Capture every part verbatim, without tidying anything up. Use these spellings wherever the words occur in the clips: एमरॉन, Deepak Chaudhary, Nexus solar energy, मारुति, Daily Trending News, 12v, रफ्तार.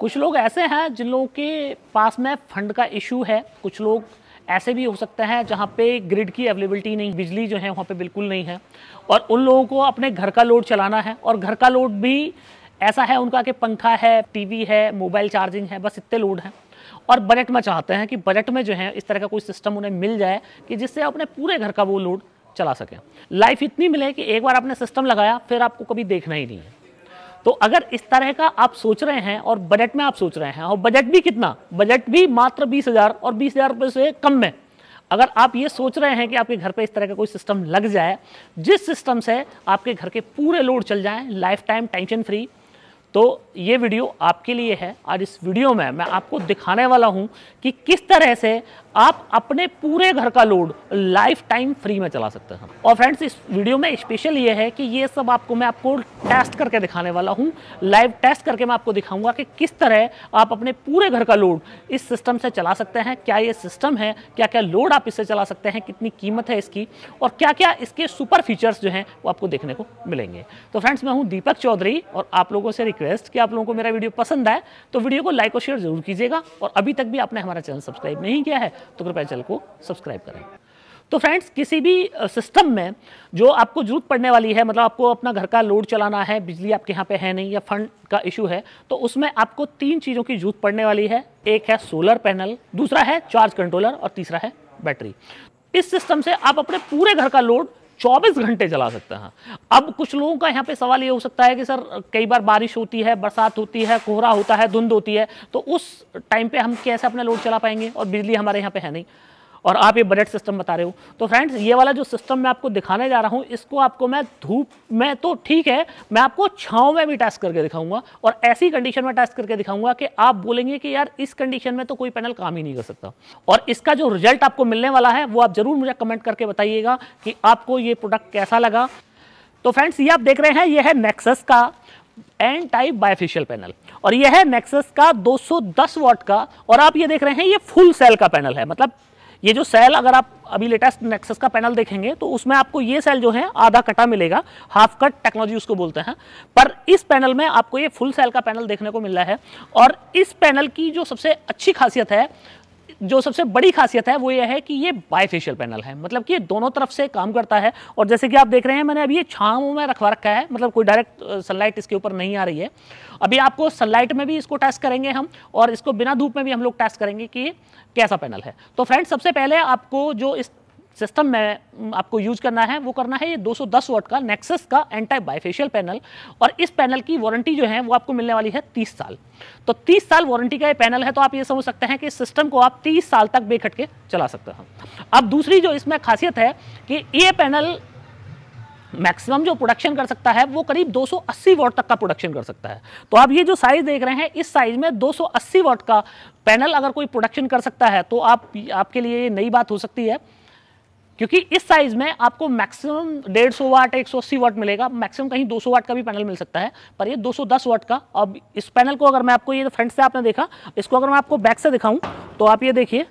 कुछ लोग ऐसे हैं जिन लोगों के पास में फंड का इशू है, कुछ लोग ऐसे भी हो सकते हैं जहाँ पे ग्रिड की अवेलेबिलिटी नहीं, बिजली जो है वहाँ पे बिल्कुल नहीं है, और उन लोगों को अपने घर का लोड चलाना है, और घर का लोड भी ऐसा है उनका कि पंखा है, टीवी है, मोबाइल चार्जिंग है, बस इतने लोड हैं, और बजट में चाहते हैं कि बजट में जो है इस तरह का कोई सिस्टम उन्हें मिल जाए कि जिससे अपने पूरे घर का वो लोड चला सकें। लाइफ इतनी मिले कि एक बार आपने सिस्टम लगाया फिर आपको कभी देखना ही नहीं है। तो अगर इस तरह का आप सोच रहे हैं और बजट में आप सोच रहे हैं, और बजट भी कितना, बजट भी मात्र बीस हज़ार और बीस हज़ार रुपये से कम में, अगर आप ये सोच रहे हैं कि आपके घर पे इस तरह का कोई सिस्टम लग जाए जिस सिस्टम से आपके घर के पूरे लोड चल जाएं, लाइफ टाइम टेंशन फ्री, तो ये वीडियो आपके लिए है। आज इस वीडियो में मैं आपको दिखाने वाला हूँ कि किस तरह से आप अपने पूरे घर का लोड लाइफ टाइम फ्री में चला सकते हैं। और फ्रेंड्स, इस वीडियो में स्पेशल ये है कि ये सब आपको मैं आपको टेस्ट करके दिखाने वाला हूँ, लाइव टेस्ट करके मैं आपको दिखाऊंगा कि किस तरह आप अपने पूरे घर का लोड इस सिस्टम से चला सकते हैं। क्या ये सिस्टम है, क्या क्या लोड आप इससे चला सकते हैं, कितनी कीमत है इसकी, और क्या क्या इसके सुपर फीचर्स जो हैं वो आपको देखने को मिलेंगे। तो फ्रेंड्स, मैं हूँ दीपक चौधरी, और आप लोगों से रिक्वेस्ट कि आप लोगों को मेरा वीडियो पसंद आए तो वीडियो को लाइक और शेयर जरूर कीजिएगा, और अभी तक भी आपने हमारा चैनल सब्सक्राइब नहीं किया है तो कृपया चैनल को सब्सक्राइब करें। तो फ्रेंड्स, किसी भी सिस्टम में जो आपको जरूरत पड़ने वाली है, मतलब आपको अपना घर का लोड चलाना है, बिजली आपके यहाँ पे है नहीं या फंड का इशू है, तो उसमें आपको तीन चीज़ों की जरूरत पड़ने वाली है। एक है सोलर पैनल, दूसरा है चार्ज कंट्रोलर, और तीसरा है बैटरी। इस सिस्टम से आप अपने पूरे घर का लोड चौबीस घंटे चला सकते हैं। अब कुछ लोगों का यहाँ पे सवाल ये हो सकता है कि सर, कई बार बारिश होती है, बरसात होती है, कोहरा होता है, धुंध होती है, तो उस टाइम पे हम कैसे अपना लोड चला पाएंगे और बिजली हमारे यहाँ पे है नहीं, और आप ये बजट सिस्टम बता रहे हो। तो फ्रेंड्स, ये वाला जो सिस्टम मैं आपको दिखाने जा रहा हूँ, इसको आपको मैं धूप में तो ठीक है, मैं आपको छाँव में भी टेस्ट करके दिखाऊंगा, और ऐसी कंडीशन में टेस्ट करके दिखाऊंगा कि आप बोलेंगे कि यार इस कंडीशन में तो कोई पैनल काम ही नहीं कर सकता। और इसका जो रिजल्ट आपको मिलने वाला है वो आप ज़रूर मुझे कमेंट करके बताइएगा कि आपको ये प्रोडक्ट कैसा लगा। तो फ्रेंड्स, ये आप देख रहे हैं, ये है नेक्सस का एन टाइप बायफेशियल पैनल, और यह है नेक्सस का दो सौ दस वाट का, और आप ये देख रहे हैं ये फुल सेल का पैनल है। मतलब ये जो सेल, अगर आप अभी लेटेस्ट नेक्सस का पैनल देखेंगे तो उसमें आपको ये सेल जो है आधा कटा मिलेगा, हाफ कट टेक्नोलॉजी उसको बोलते हैं, पर इस पैनल में आपको ये फुल सेल का पैनल देखने को मिल रहा है। और इस पैनल की जो सबसे अच्छी खासियत है, जो सबसे बड़ी खासियत है, वो ये है कि ये बायफेशियल पैनल है, मतलब कि ये दोनों तरफ से काम करता है। और जैसे कि आप देख रहे हैं, मैंने अभी ये छाँव में रखवा रखा है, मतलब कोई डायरेक्ट सनलाइट इसके ऊपर नहीं आ रही है। अभी आपको सनलाइट में भी इसको टेस्ट करेंगे हम, और इसको बिना धूप में भी हम लोग टेस्ट करेंगे कि कैसा पैनल है। तो फ्रेंड्स, सबसे पहले आपको जो इस सिस्टम में आपको यूज करना है वो करना है ये दो सौ दस वाट का नेक्सस का एंटी बायफेशियल पैनल, और इस पैनल की वारंटी जो है वो आपको मिलने वाली है तीस साल। तो तीस साल वारंटी का ये पैनल है, तो आप ये समझ सकते हैं कि सिस्टम को आप तीस साल तक बेखट के चला सकते हैं। अब दूसरी जो इसमें खासियत है कि ये पैनल मैक्सिमम जो प्रोडक्शन कर सकता है वो करीब दो सौ अस्सी वाट तक का प्रोडक्शन कर सकता है। तो आप ये जो साइज़ देख रहे हैं, इस साइज़ में दो सौ अस्सी वाट का पैनल अगर कोई प्रोडक्शन कर सकता है तो आप आपके लिए ये नई बात हो सकती है, क्योंकि इस साइज में आपको मैक्सिमम डेढ़ सौ वाट, एक सौ अस्सी वाट मिलेगा, मैक्सिमम कहीं दो सौ वाट का भी पैनल मिल सकता है, पर ये दो सौ दस वाट का। अब इस पैनल को अगर मैं आपको, ये फ्रंट से आपने देखा, इसको अगर मैं आपको बैक से दिखाऊं तो आप ये देखिए,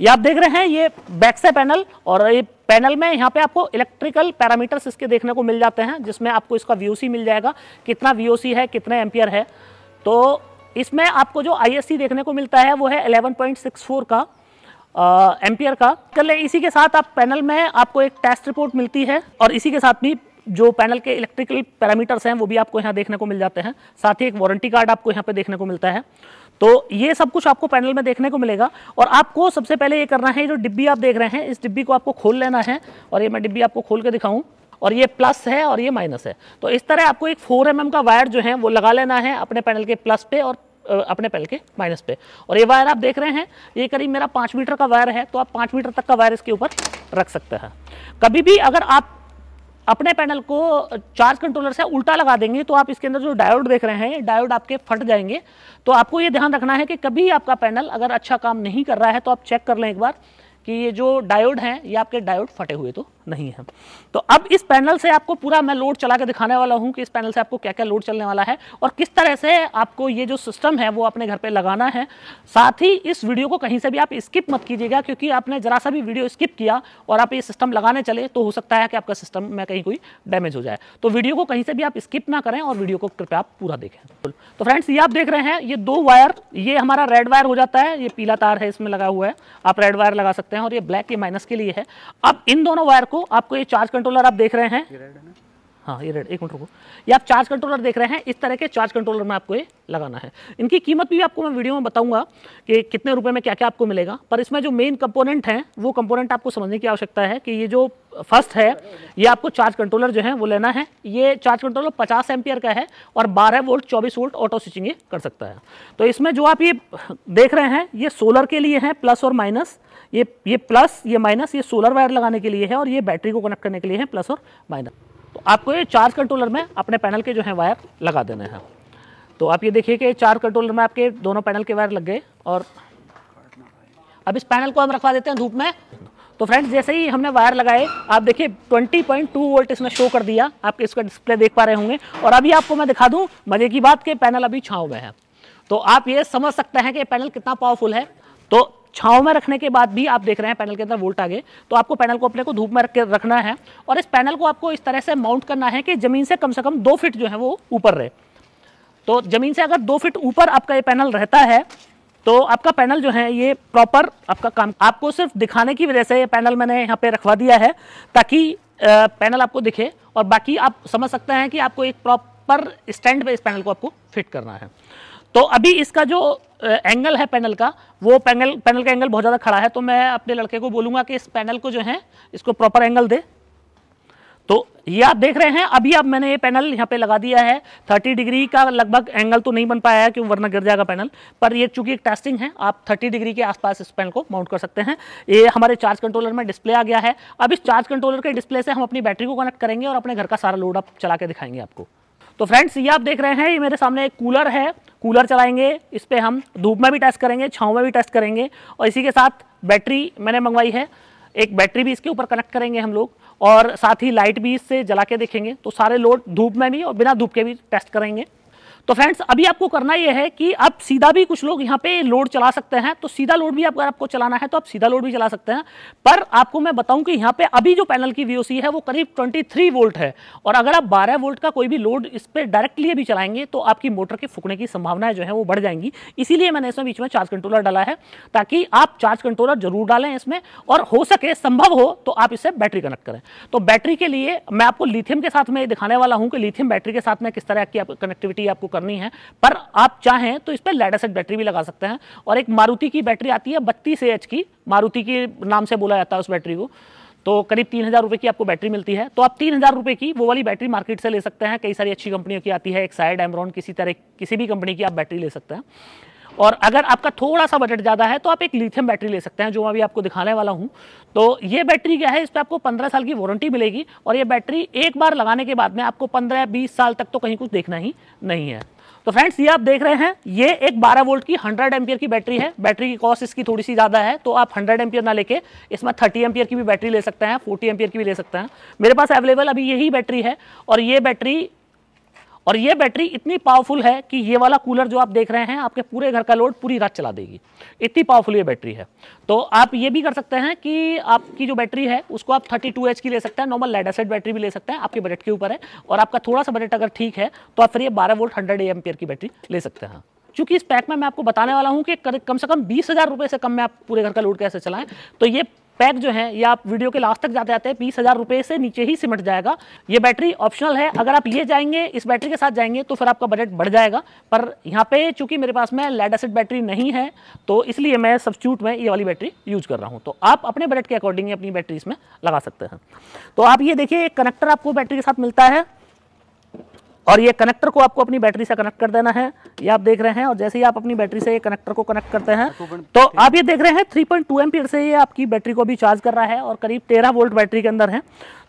ये आप देख रहे हैं ये बैक से पैनल, और ये पैनल में यहाँ पे आपको इलेक्ट्रिकल पैरामीटर्स इसके देखने को मिल जाते हैं, जिसमें आपको इसका वी ओ सी मिल जाएगा, कितना वी ओ सी है, कितने एम्पियर है। तो इसमें आपको जो आई एस सी देखने को मिलता है वो है एलेवन पॉइंट सिक्स फोर का एम्पियर का। चले, इसी के साथ आप पैनल में आपको एक टेस्ट रिपोर्ट मिलती है, और इसी के साथ भी जो पैनल के इलेक्ट्रिकल पैरामीटर्स हैं वो भी आपको यहाँ देखने को मिल जाते हैं, साथ ही एक वारंटी कार्ड आपको यहाँ पे देखने को मिलता है। तो ये सब कुछ आपको पैनल में देखने को मिलेगा। और आपको सबसे पहले ये करना है, जो डिब्बी आप देख रहे हैं, इस डिब्बी को आपको खोल लेना है, और ये मैं डिब्बी आपको खोल के दिखाऊँ, और ये प्लस है और ये माइनस है। तो इस तरह आपको एक फोर एम एम का वायर जो है वो लगा लेना है अपने पैनल के प्लस पे और अपने पैनल के माइनस पे, और ये वायर आप देख रहे हैं ये करीब मेरा पाँच मीटर का वायर है, तो आप पाँच मीटर तक का वायर इसके ऊपर रख सकते हैं। कभी भी अगर आप अपने पैनल को चार्ज कंट्रोलर से उल्टा लगा देंगे तो आप इसके अंदर जो डायोड देख रहे हैं, डायोड आपके फट जाएंगे। तो आपको ये ध्यान रखना है कि कभी आपका पैनल अगर अच्छा काम नहीं कर रहा है तो आप चेक कर लें एक बार कि ये जो डायोड हैं ये आपके डायोड फटे हुए तो नहीं है। तो अब इस पैनल से आपको पूरा मैं लोड चला के दिखाने वाला हूँ कि इस पैनल से आपको क्या क्या लोड चलने वाला है और किस तरह से आपको ये जो सिस्टम है वो अपने घर पे लगाना है। साथ ही इस वीडियो को कहीं से भी आप स्किप मत कीजिएगा, क्योंकि आपने जरा सा भी वीडियो स्किप किया और आप ये सिस्टम लगाने चले तो हो सकता है कि आपका सिस्टम में कहीं कोई डैमेज हो जाए। तो वीडियो को कहीं से भी आप स्किप ना करें और वीडियो को कृपया आप पूरा देखें। तो फ्रेंड्स ये आप देख रहे हैं, ये दो वायर, ये हमारा रेड वायर हो जाता है, ये पीला तार है इसमें लगा हुआ है, आप रेड वायर लगा सकते हैं, और ये ब्लैक ये माइनस के लिए है। अब इन दोनों वायर को आपको ये चार्ज कंट्रोलर आप देख रहे हैं, ये रेड है ना? हाँ ये रेड, एक मिनट रुको, ये आप चार्ज कंट्रोलर देख रहे हैं, इस तरह के चार्ज कंट्रोलर में आपको ये लगाना है। इनकी कीमत भी आपको मैं वीडियो में बताऊंगा कि कितने रुपए में क्या क्या आपको मिलेगा, पर इसमें जो मेन कंपोनेंट हैं वो कंपोनेंट आपको समझने की आवश्यकता है कि ये जो फर्स्ट है ये आपको चार्ज कंट्रोलर जो है वो लेना है। ये चार्ज कंट्रोलर पचास एम्पियर का है और बारह वोल्ट चौबीस वोल्ट ऑटो स्विचिंग ये कर सकता है। तो इसमें जो आप ये देख रहे हैं ये सोलर के लिए है, प्लस और माइनस, ये ये प्लस ये माइनस ये सोलर वायर लगाने के लिए है और ये बैटरी को कनेक्ट करने के लिए है, प्लस और माइनस। तो आपको ये चार्ज कंट्रोलर में अपने पैनल के जो है वायर लगा देने हैं। तो आप ये देखिए कि चार्ज कंट्रोलर में आपके दोनों पैनल के वायर लग गए और अब इस पैनल को हम रखवा देते हैं धूप में। तो फ्रेंड्स जैसे ही हमने वायर लगाए आप देखिए बीस पॉइंट दो वोल्ट इसमें शो कर दिया, आप इसका डिस्प्ले देख पा रहे होंगे। और अभी आपको मैं दिखा दूँ, मजे की बात कि पैनल अभी छाँव में है, तो आप ये समझ सकते हैं कि पैनल कितना पावरफुल है। तो छांव में रखने के बाद भी आप देख रहे हैं पैनल के अंदर वोल्ट आ गए। तो आपको पैनल को अपने को धूप में रख के रखना है और इस पैनल को आपको इस तरह से माउंट करना है कि ज़मीन से कम से कम दो फीट जो है वो ऊपर रहे। तो ज़मीन से अगर दो फीट ऊपर आपका ये पैनल रहता है तो आपका पैनल जो है ये प्रॉपर आपका काम। आपको सिर्फ दिखाने की वजह से ये पैनल मैंने यहाँ पर रखवा दिया है ताकि पैनल आपको दिखे, और बाकी आप समझ सकते हैं कि आपको एक प्रॉपर स्टैंड पर इस पैनल को आपको फिट करना है। तो अभी इसका जो एंगल है पैनल का, वो पैनल पैनल का एंगल बहुत ज़्यादा खड़ा है, तो मैं अपने लड़के को बोलूँगा कि इस पैनल को जो है इसको प्रॉपर एंगल दे। तो ये आप देख रहे हैं अभी अब मैंने ये पैनल यहाँ पे लगा दिया है। तीस डिग्री का लगभग एंगल तो नहीं बन पाया है, क्यों वरना गिर जाएगा पैनल, पर ये चूंकि एक टेस्टिंग है आप तीस डिग्री के आसपास इस पैनल को माउंट कर सकते हैं। ये हमारे चार्ज कंट्रोलर में डिस्प्ले आ गया है। अब इस चार्ज कंट्रोलर के डिस्प्ले से हम अपनी बैटरी को कनेक्ट करेंगे और अपने घर का सारा लोड आप चला के दिखाएंगे आपको। तो फ्रेंड्स ये आप देख रहे हैं, ये मेरे सामने एक कूलर है, कूलर चलाएंगे, इस पर हम धूप में भी टेस्ट करेंगे, छाँव में भी टेस्ट करेंगे, और इसी के साथ बैटरी मैंने मंगवाई है, एक बैटरी भी इसके ऊपर कनेक्ट करेंगे हम लोग, और साथ ही लाइट भी इससे जला के देखेंगे। तो सारे लोड धूप में भी और बिना धूप के भी टेस्ट करेंगे। तो फ्रेंड्स अभी आपको करना ये है कि आप सीधा भी, कुछ लोग यहाँ पे लोड चला सकते हैं, तो सीधा लोड भी अगर आपको चलाना है तो आप सीधा लोड भी चला सकते हैं। पर आपको मैं बताऊं कि यहाँ पे अभी जो पैनल की वीओसी है वो करीब तेईस वोल्ट है, और अगर आप बारह वोल्ट का कोई भी लोड इस पर डायरेक्टली भी चलाएंगे तो आपकी मोटर के फूकने की संभावनाएं जो है वो बढ़ जाएंगी। इसीलिए मैंने इसमें बीच में चार्ज कंट्रोलर डाला है, ताकि आप चार्ज कंट्रोलर जरूर डालें इसमें, और हो सके संभव हो तो आप इससे बैटरी कनेक्ट करें। तो बैटरी के लिए मैं आपको लिथियम के साथ में दिखाने वाला हूँ कि लिथियम बैटरी के साथ में किस तरह की कनेक्टिविटी आपको करनी है, पर आप चाहें तो इस पर लेड एसिड बैटरी भी लगा सकते हैं। और एक मारुति की बैटरी आती है बत्तीस एएच की, मारुति के नाम से बोला जाता है उस बैटरी को, तो करीब तीन हज़ार रुपये की आपको बैटरी मिलती है। तो आप तीन हज़ार रुपये की वो वाली बैटरी मार्केट से ले सकते हैं, कई सारी अच्छी कंपनियों की आती है, एक साइड एमरॉन, किसी तरह किसी भी कंपनी की आप बैटरी ले सकते हैं। और अगर आपका थोड़ा सा बजट ज़्यादा है तो आप एक लिथियम बैटरी ले सकते हैं, जो मैं अभी आपको दिखाने वाला हूं। तो ये बैटरी क्या है, इस पर आपको पंद्रह साल की वारंटी मिलेगी, और ये बैटरी एक बार लगाने के बाद में आपको पंद्रह बीस साल तक तो कहीं कुछ देखना ही नहीं है। तो फ्रेंड्स ये आप देख रहे हैं, ये एक बारह वोल्ट की हंड्रेड एम्पियर की बैटरी है। बैटरी की कॉस्ट इसकी थोड़ी सी ज़्यादा है, तो आप हंड्रेड एम्पियर ना लेके इसमें थर्टी एम्पियर की भी बैटरी ले सकते हैं, फोर्टी एम्पियर की भी ले सकते हैं। मेरे पास अवेलेबल अभी यही बैटरी है, और ये बैटरी और ये बैटरी इतनी पावरफुल है कि ये वाला कूलर जो आप देख रहे हैं आपके पूरे घर का लोड पूरी रात चला देगी, इतनी पावरफुल ये बैटरी है। तो आप ये भी कर सकते हैं कि आपकी जो बैटरी है उसको आप बत्तीस एएच की ले सकते हैं, नॉर्मल लेड एसिड बैटरी भी ले सकते हैं, आपके बजट के ऊपर है। और आपका थोड़ा सा बजट अगर ठीक है तो आप फिर ये बारह वोल्ट हंड्रेड एम्पियर की बैटरी ले सकते हैं। चूंकि इस पैक में मैं आपको बताने वाला हूँ कि कम से कम बीस हज़ार रुपये से कम में आप पूरे घर का लोड कैसे चलाएं, तो ये पैक जो है ये आप वीडियो के लास्ट तक जाते जाते बीस हज़ार रुपये से नीचे ही सिमट जाएगा। ये बैटरी ऑप्शनल है, अगर आप ये जाएंगे इस बैटरी के साथ जाएंगे तो फिर आपका बजट बढ़ जाएगा, पर यहाँ पे चूंकि मेरे पास में लेड एसिड बैटरी नहीं है तो इसलिए मैं सब्स्टिट्यूट में ये वाली बैटरी यूज कर रहा हूँ। तो आप अपने बजट के अकॉर्डिंग अपनी बैटरी इसमें लगा सकते हैं। तो आप ये देखिए, एक कनेक्टर आपको बैटरी के साथ मिलता है, और ये कनेक्टर को आपको अपनी बैटरी से कनेक्ट कर देना है, ये आप देख रहे हैं। और जैसे ही आप अपनी बैटरी से ये कनेक्टर को कनेक्ट करते हैं तो आप ये देख रहे हैं थ्री पॉइंट टू एम्पीयर से ये आपकी बैटरी को भी चार्ज कर रहा है, और करीब तेरह वोल्ट बैटरी के अंदर है।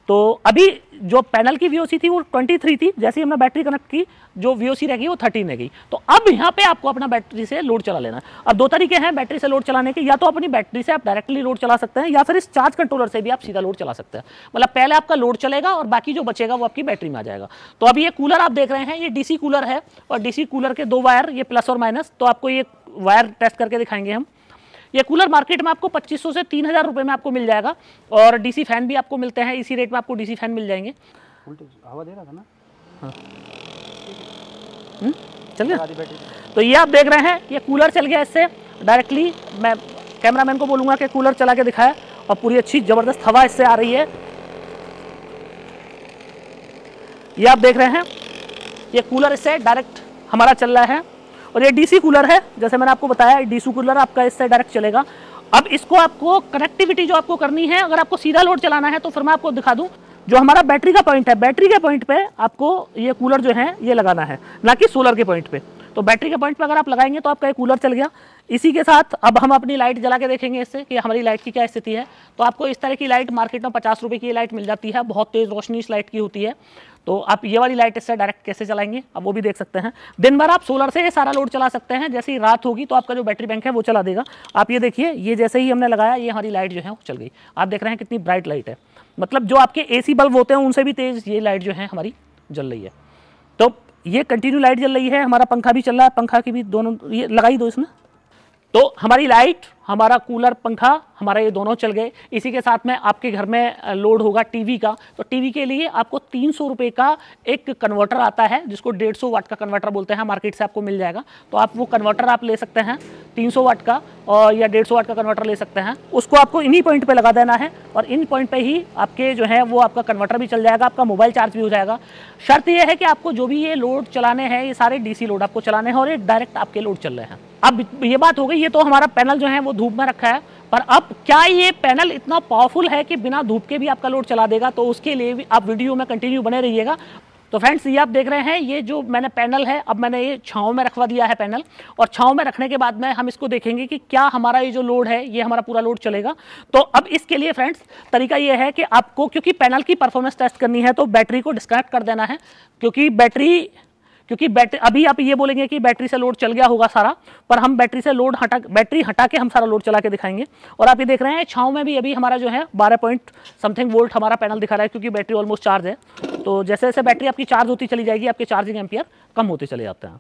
तो अभी जो पैनल की वीओसी थी वो तेईस थी, जैसे ही हमने बैटरी कनेक्ट की जो वीओसी रह गई वो तेरह रह गई। तो अब यहाँ पे आपको अपना बैटरी से लोड चला लेना है। अब दो तरीके हैं बैटरी से लोड चलाने के, या तो अपनी बैटरी से आप डायरेक्टली लोड चला सकते हैं या फिर इस चार्ज कंट्रोलर से भी आप सीधा लोड चला सकते हैं। मतलब पहले आपका लोड चलेगा और बाकी जो बचेगा वो आपकी बैटरी में आ जाएगा। तो अब ये कूलर आप देख रहे हैं ये डीसी कूलर है और डीसी कूलर के दो वायर, ये प्लस और माइनस, तो आपको ये वायर टेस्ट करके दिखाएंगे हम। ये कूलर मार्केट में आपको पच्चीस सौ से तीन हज़ार रुपये में आपको मिल जाएगा और डीसी फैन भी आपको मिलते हैं इसी रेट में, आपको डीसी फैन मिल जाएंगे। हवा दे रहा था ना, हाँ चल गया। तो ये आप देख रहे हैं ये कूलर चल गया, इससे डायरेक्टली मैं कैमरामैन को बोलूँगा कि कूलर चला के दिखाया, और पूरी अच्छी ज़बरदस्त हवा इससे आ रही है। ये आप देख रहे हैं ये कूलर इससे डायरेक्ट हमारा चल रहा है, और ये डीसी कूलर है जैसे मैंने आपको बताया, डीसी कूलर आपका इससे डायरेक्ट चलेगा। अब इसको आपको कनेक्टिविटी जो आपको करनी है, अगर आपको सीधा लोड चलाना है तो फिर मैं आपको दिखा दूं जो हमारा बैटरी का पॉइंट है, बैटरी के पॉइंट पे आपको ये कूलर जो है ये लगाना है, ना कि सोलर के पॉइंट पे। तो बैटरी के पॉइंट पे अगर आप लगाएंगे तो आपका ये कूलर चल गया। इसी के साथ अब हम अपनी लाइट जला के देखेंगे इससे कि हमारी लाइट की क्या स्थिति है। तो आपको इस तरह की लाइट मार्केट में पचास रुपये की लाइट मिल जाती है, बहुत तेज़ रोशनी इस लाइट की होती है। तो आप ये वाली लाइट इससे डायरेक्ट कैसे चलाएंगे अब वो भी देख सकते हैं। दिन भर आप सोलर से ये सारा लोड चला सकते हैं, जैसे ही रात होगी तो आपका जो बैटरी बैंक है वो चला देगा। आप ये देखिए ये जैसे ही हमने लगाया ये हमारी लाइट जो है वो चल गई। आप देख रहे हैं कितनी ब्राइट लाइट है, मतलब जो आपके एसी बल्ब होते हैं उनसे भी तेज़ ये लाइट जो है हमारी जल रही है। तो ये कंटिन्यू लाइट जल रही है, हमारा पंखा भी चल रहा है, पंखा की भी दोनों ये लगाई दो इसमें। तो हमारी लाइट, हमारा कूलर, पंखा, हमारा ये दोनों चल गए। इसी के साथ में आपके घर में लोड होगा टीवी का, तो टीवी के लिए आपको तीन सौ रुपये का एक कन्वर्टर आता है जिसको डेढ़ सौ वाट का कन्वर्टर बोलते हैं, मार्केट से आपको मिल जाएगा। तो आप वो कन्वर्टर आप ले सकते हैं तीन सौ वाट का और या डेढ़ सौ वाट का कन्वर्टर ले सकते हैं। उसको आपको इन्हीं पॉइंट पे लगा देना है और इन पॉइंट पे ही आपके जो है वो आपका कन्वर्टर भी चल जाएगा, आपका मोबाइल चार्ज भी हो जाएगा। शर्त ये है कि आपको जो भी ये लोड चलाने हैं ये सारे डीसी लोड आपको चलाने हैं और ये डायरेक्ट आपके लोड चल रहे हैं। अब ये बात हो गई, ये तो हमारा पैनल जो है वो धूप में रखा है, पर अब क्या ये पैनल इतना पावरफुल है कि बिना धूप के भी आपका लोड चला देगा, तो उसके लिए भी आप वीडियो में कंटिन्यू बने रहिएगा। तो फ्रेंड्स ये आप देख रहे हैं ये जो मैंने पैनल है अब मैंने ये छांव में रखवा दिया है पैनल, और छांव में रखने के बाद में हम इसको देखेंगे कि क्या हमारा ये जो लोड है ये हमारा पूरा लोड चलेगा। तो अब इसके लिए फ्रेंड्स तरीका ये है कि आपको, क्योंकि पैनल की परफॉर्मेंस टेस्ट करनी है तो बैटरी को डिस्कनेक्ट कर देना है, क्योंकि बैटरी क्योंकि बैटरी अभी आप ये बोलेंगे कि बैटरी से लोड चल गया होगा सारा, पर हम बैटरी से लोड हटा बैटरी हटा के हम सारा लोड चला के दिखाएंगे। और आप ये देख रहे हैं छांव में भी अभी हमारा जो है बारह पॉइंट समथिंग वोल्ट हमारा पैनल दिखा रहा है, क्योंकि बैटरी ऑलमोस्ट चार्ज है। तो जैसे जैसे बैटरी आपकी चार्ज होती चली जाएगी आपके चार्जिंग एम्पियर कम होते चले जाते हैं।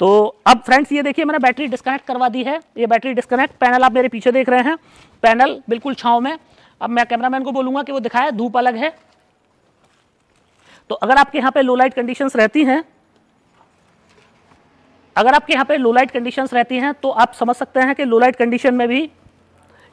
तो अब फ्रेंड्स ये देखिए मैंने बैटरी डिस्कनेक्ट करवा दी है, ये बैटरी डिस्कनेक्ट, पैनल आप मेरे पीछे देख रहे हैं, पैनल बिल्कुल छांव में। अब मैं कैमरामैन को बोलूँगा कि वो दिखाए, धूप अलग है। तो अगर आपके यहाँ पे लो लाइट कंडीशंस रहती हैं अगर आपके यहाँ पे लो लाइट कंडीशंस रहती हैं तो आप समझ सकते हैं कि लो लाइट कंडीशन में भी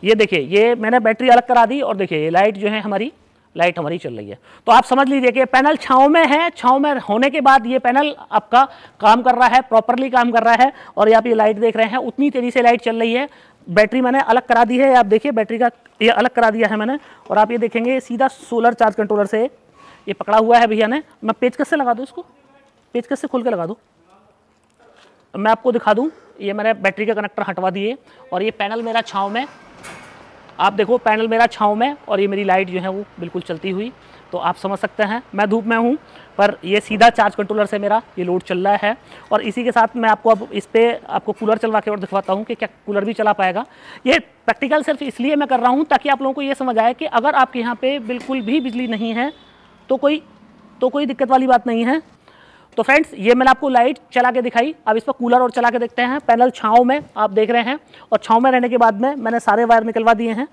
ये देखिए, ये मैंने बैटरी अलग करा दी और देखिए ये लाइट जो है हमारी लाइट हमारी चल रही है। तो आप समझ लीजिए कि पैनल छांव में है, छांव में होने के बाद ये पैनल आपका काम कर रहा है, प्रॉपरली काम कर रहा है। और ये आप ये लाइट देख रहे हैं उतनी तेज़ी से लाइट चल रही है। बैटरी मैंने अलग करा दी है, आप देखिए बैटरी का ये अलग करा दिया है मैंने, और आप ये देखेंगे सीधा सोलर चार्ज कंट्रोलर से ये पकड़ा हुआ है भैया ने। मैं पेचकस से लगा दूँ इसको, पेचकस से खोल के लगा दूँ, मैं आपको दिखा दूं। ये मैंने बैटरी का कनेक्टर हटवा दिए और ये पैनल मेरा छांव में, आप देखो पैनल मेरा छांव में और ये मेरी लाइट जो है वो बिल्कुल चलती हुई। तो आप समझ सकते हैं मैं धूप में हूँ पर ये सीधा चार्ज कंट्रोलर से मेरा ये लोड चल रहा है। और इसी के साथ मैं आपको अब इस पर आपको कूलर चलवा के और दिखवाता हूँ कि क्या कूलर भी चला पाएगा। ये प्रैक्टिकल सिर्फ इसलिए मैं कर रहा हूँ ताकि आप लोगों को ये समझ आए कि अगर आपके यहाँ पर बिल्कुल भी बिजली नहीं है तो कोई तो कोई दिक्कत वाली बात नहीं है। तो फ्रेंड्स ये मैंने आपको लाइट चला के दिखाई, अब इस पर कूलर और चला के देखते हैं। पैनल छांव में आप देख रहे हैं और छांव में रहने के बाद में मैंने सारे वायर निकलवा दिए हैं।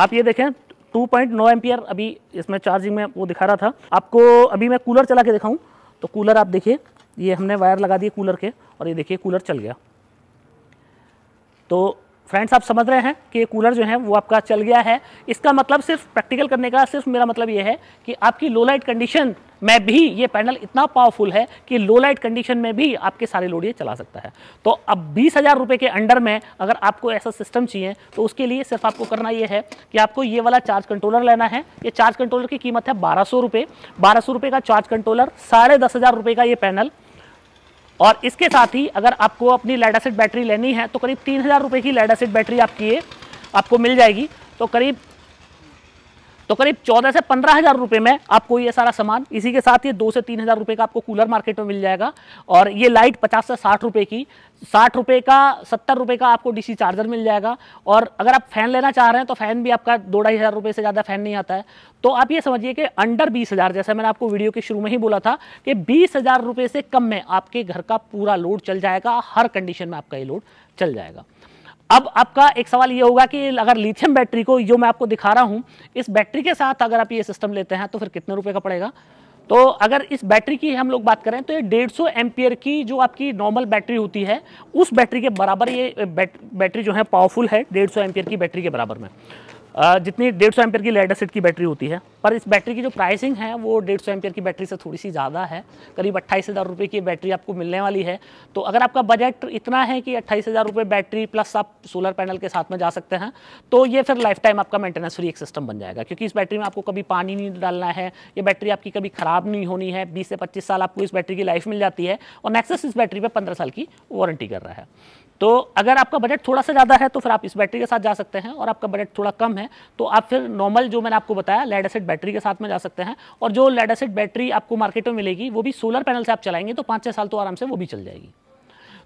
आप ये देखें दो पॉइंट नौ एम्पियर अभी इसमें चार्जिंग में वो दिखा रहा था आपको। अभी मैं कूलर चला के दिखाऊं तो कूलर आप देखिए, ये हमने वायर लगा दिए कूलर के और ये देखिए कूलर चल गया। तो फ्रेंड्स आप समझ रहे हैं कि ये कूलर जो है वो आपका चल गया है। इसका मतलब सिर्फ प्रैक्टिकल करने का सिर्फ मेरा मतलब ये है कि आपकी लो लाइट कंडीशन में भी ये पैनल इतना पावरफुल है कि लो लाइट कंडीशन में भी आपके सारे लोड ये चला सकता है। तो अब बीस हज़ार रुपये के अंडर में अगर आपको ऐसा सिस्टम चाहिए तो उसके लिए सिर्फ आपको करना ये है कि आपको ये वाला चार्ज कंट्रोलर लेना है। ये चार्ज कंट्रोलर की कीमत है बारह सौ रुपये बारह सौ रुपये का चार्ज कंट्रोलर, साढ़े दस हज़ार रुपये का ये पैनल। और इसके साथ ही अगर आपको अपनी लेड एसिड बैटरी लेनी है तो करीब तीन हज़ार रुपये की लेड एसिड बैटरी आपकी ये आपको मिल जाएगी। तो करीब तो करीब चौदह से पंद्रह हज़ार रुपये में आपको ये सारा सामान, इसी के साथ ये दो से तीन हज़ार रुपये का आपको कूलर मार्केट में मिल जाएगा। और ये लाइट पचास से साठ रुपये की, साठ रुपये का, सत्तर रुपये का आपको डीसी चार्जर मिल जाएगा। और अगर आप फैन लेना चाह रहे हैं तो फैन भी आपका दो ढाई हज़ार रुपये से ज़्यादा फैन नहीं आता है। तो आप ये समझिए कि अंडर बीस हज़ार, जैसा मैंने आपको वीडियो के शुरू में ही बोला था कि बीस हज़ार रुपये से कम में आपके घर का पूरा लोड चल जाएगा, हर कंडीशन में आपका ये लोड चल जाएगा। अब आपका एक सवाल ये होगा कि अगर लिथियम बैटरी को, जो मैं आपको दिखा रहा हूँ, इस बैटरी के साथ अगर आप ये सिस्टम लेते हैं तो फिर कितने रुपए का पड़ेगा। तो अगर इस बैटरी की हम लोग बात करें तो ये डेढ़ सौ एम्पियर की जो आपकी नॉर्मल बैटरी होती है उस बैटरी के बराबर ये बैट, बैटरी जो है पावरफुल है, डेढ़ सौ एम्पियर की बैटरी के बराबर में, जितनी डेढ़ सौ एम्पियर की लेड एसिड की बैटरी होती है। पर इस बैटरी की जो प्राइसिंग है वो डेढ़ सौ एम्पियर की बैटरी से थोड़ी सी ज़्यादा है, करीब अट्ठाईस हज़ार रुपये की बैटरी आपको मिलने वाली है। तो अगर आपका बजट इतना है कि अट्ठाईस हज़ार रुपये बैटरी प्लस आप सोलर पैनल के साथ में जा सकते हैं, तो ये फिर लाइफ टाइम आपका मेंटेनेंस फ्री एक सिस्टम बन जाएगा, क्योंकि इस बैटरी में आपको कभी पानी नहीं डालना है, ये बैटरी आपकी कभी ख़राब नहीं होनी है। बीस से पच्चीस साल आपको इस बैटरी की लाइफ मिल जाती है और नेक्सस इस बैटरी पर पंद्रह साल की वारंटी कर रहा है। तो अगर आपका बजट थोड़ा सा ज़्यादा है तो फिर आप इस बैटरी के साथ जा सकते हैं, और आपका बजट थोड़ा कम है तो आप फिर नॉर्मल जो मैंने आपको बताया लेड एसिड बैटरी के साथ में जा सकते हैं। और जो लेड एसिड बैटरी आपको मार्केट में मिलेगी वो भी सोलर पैनल से आप चलाएंगे तो पाँच छः साल तो आराम से वो भी चल जाएगी।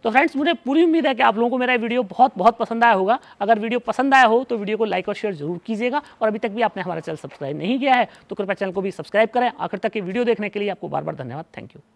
तो फ्रेंड्स, मुझे पूरी उम्मीद है कि आप लोगों को मेरा वीडियो बहुत बहुत पसंद आया होगा। अगर वीडियो पसंद आया हो तो वीडियो को लाइक और शेयर जरूर कीजिएगा, और अभी तक भी आपने हमारा चैनल सब्सक्राइब नहीं किया है तो कृपया चैनल को भी सब्सक्राइब करें। आखिर तक ये वीडियो देखने के लिए आपको बार बार धन्यवाद। Thank you.